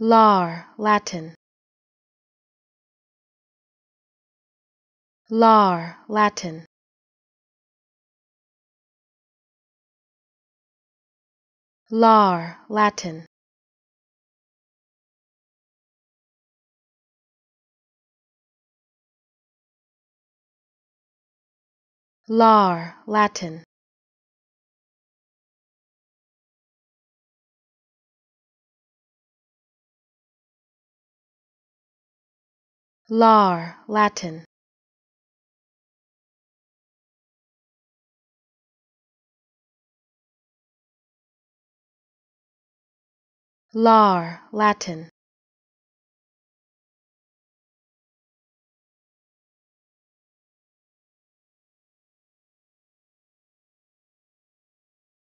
Lar, Latin. Lar, Latin. Lar, Latin. Lar, Latin. Lar, Latin. Lar, Latin.